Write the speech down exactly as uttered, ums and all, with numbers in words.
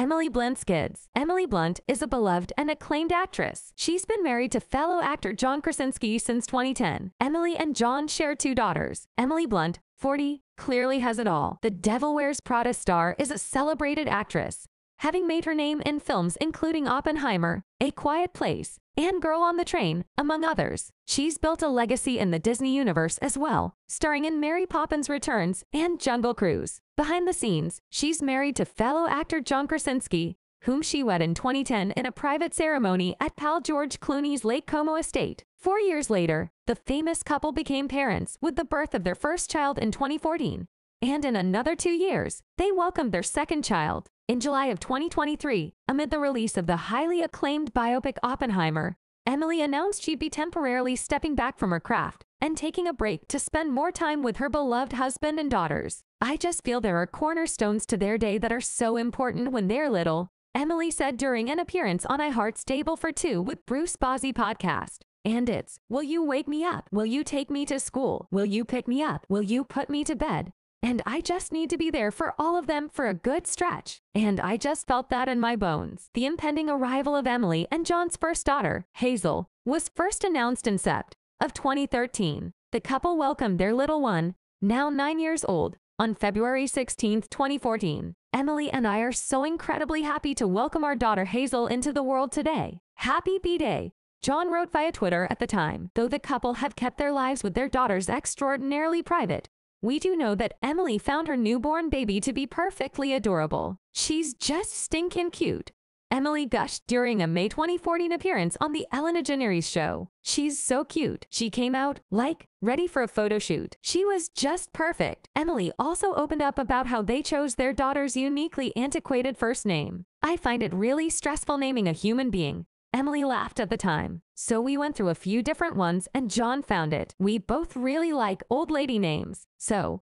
Emily Blunt's kids. Emily Blunt is a beloved and acclaimed actress. She's been married to fellow actor John Krasinski since twenty ten. Emily and John share two daughters. Emily Blunt, forty, clearly has it all. The Devil Wears Prada star is a celebrated actress, having made her name in films including Oppenheimer, A Quiet Place, and Girl on the Train, among others. She's built a legacy in the Disney universe as well, starring in Mary Poppins Returns and Jungle Cruise. Behind the scenes, she's married to fellow actor John Krasinski, whom she wed in twenty ten in a private ceremony at pal George Clooney's Lake Como estate. Four years later, the famous couple became parents with the birth of their first child in twenty fourteen, and in another two years, they welcomed their second child. In July of twenty twenty-three, amid the release of the highly acclaimed biopic Oppenheimer, Emily announced she'd be temporarily stepping back from her craft and taking a break to spend more time with her beloved husband and daughters. "I just feel there are cornerstones to their day that are so important when they're little," Emily said during an appearance on iHeart's Table for Two with Bruce Bozzi podcast. And it's, "Will you wake me up? Will you take me to school? Will you pick me up? Will you put me to bed? And I just need to be there for all of them for a good stretch. And I just felt that in my bones." The impending arrival of Emily and John's first daughter, Hazel, was first announced in September of twenty thirteen. The couple welcomed their little one, now nine years old, on February sixteenth twenty fourteen. "Emily and I are so incredibly happy to welcome our daughter Hazel into the world today. Happy B-Day," John wrote via Twitter at the time. Though the couple have kept their lives with their daughters extraordinarily private, "We do know that Emily found her newborn baby to be perfectly adorable. She's just stinking cute," Emily gushed during a May twenty fourteen appearance on the Ellen DeGeneres show. "She's so cute. She came out, like, ready for a photo shoot. She was just perfect." Emily also opened up about how they chose their daughter's uniquely antiquated first name. "I find it really stressful naming a human being," Emily laughed at the time. "So we went through a few different ones and John found it. We both really like old lady names, so